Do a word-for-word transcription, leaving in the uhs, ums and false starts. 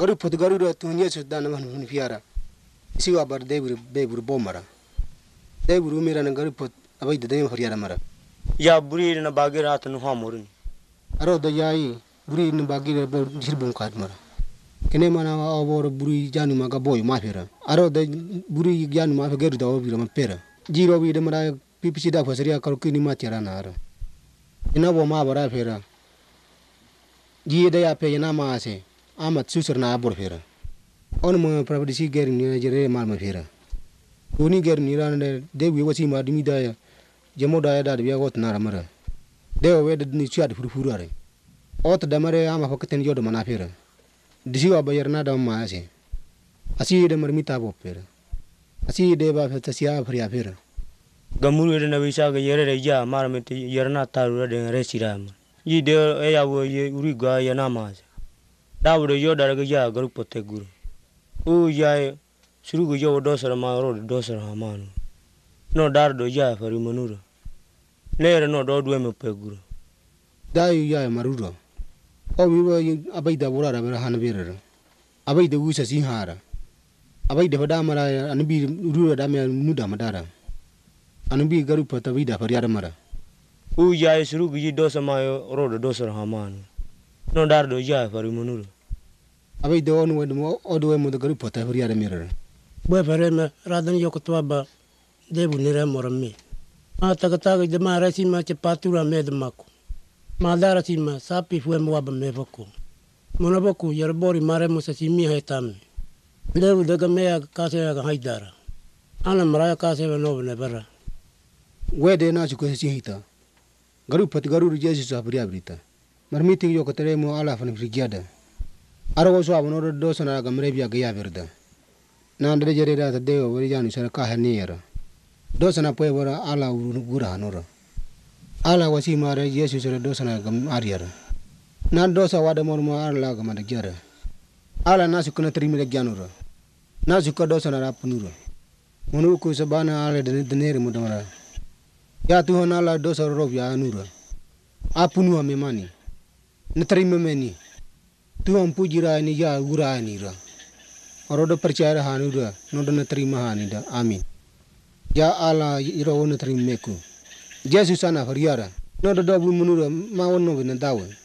गरु फुद गरु रो तुनिया सुदा न मन मन फियारा सिवा बर देबुर बेबुर बोमरा देबुर मेरा न गरु फुद अबई दे देम हरियारा मरा या बुरी न बागे रात न हमोर अरो द याई बुरी न बागे झिर बम काट मरा केने मना और बुरी जानु मगा बोय माफेरा अरो द बुरी ज्ञान माफे गरु द ओबी म पेरा जीरो बी द मरा पीपीसी दा फसरिया कर किनी मातेरा न अरो इना वो मा बरा फेरा जी दया पे ना मा से आमत सुसर ना बोर फेरा और म प्रवृत्ति गैर नि जरे मार म फेरा कोनी गैर निरा ने देवी वसी मा दिमी दाया जमो दाया दा बिया गोत ना मरा देव वे नि चाद फुर फुर रे ओत दमरे आम फकतेन जोड मना फेरा दिसिवा बयर ना दम मा से असी दे मर मिता बो फेरा असी देवा फे तसिया फरिया फेरा गमुरु रे नविसा ग येरे रे जा मार में यरना तारु रे रे सिरा ये दे या वो ये उरी गा या ना मा दावड़ो यो डर गया गुरु पते गुरु ओ जाए शुरू गयो दोसर मारो दोसर हमान नो डर दो जाए फरी मनुरो लेर नो डोडवे में पे गुरु दाई जाए मरुरो ओ विवा अबई दा बोरा रे हान बेर अबई दे उसे सिंहारा अबई दे बडा मरा अनबी रुरा दा में नुदा मदारा अनबी गुरु पते विदा फरियार मरा ओ जाए शुरू गयो दोसर मायो रोड दोसर हमान नो डर दो जाए फरी मनुरो अबे दोन वदमो ओदवे मुद गरि पता हरिया रे मेरे बे फरे में राधन यो कुतवा बा देबु निरे मोरमी आ तगता ग मारे सी मा च पातुरा मेद माको मादार सी मा सापी फुए मवा बे फको मोनो बको यर बोरी मारे मुसे सी मी हेता में देबु दग में कासे हाइदारा आना मरा कासे नो बने बरा वे देना चुके सी हिता गरु पत गरु जैसे साबरिया ब्रिता मरमी ती यो कतरे मो आला फन फ्रिगियादा अरे वो सो अबनो दो सना गमरे बिया गया बिरदा नांदरे जरे रा देव वरी जानु सर का है नी यार दो सना पे वरा आला गुरा नोर आला वसी मारे येसु सर दो सना गम आर यार ना दो सा वाद मोर मा आला गम दे यार आला ना सुकन तरी मिले ज्ञानुर ना सुक दो सना रा पुनुर मनु को सबाना आले दने दनेर मुदमरा या तू हो नाला दो सौ रुपया नूर आ पुनु हमें मानी नतरी में में नी तू हम पूजिरा नि या गुरा नि र औरडो प्रचार हानु र नोडन तरी महानि द आमीन या आला इरो न तरी मेकु जय सुसाना हरियारा नोडो दबु मुनु र मावन न दावन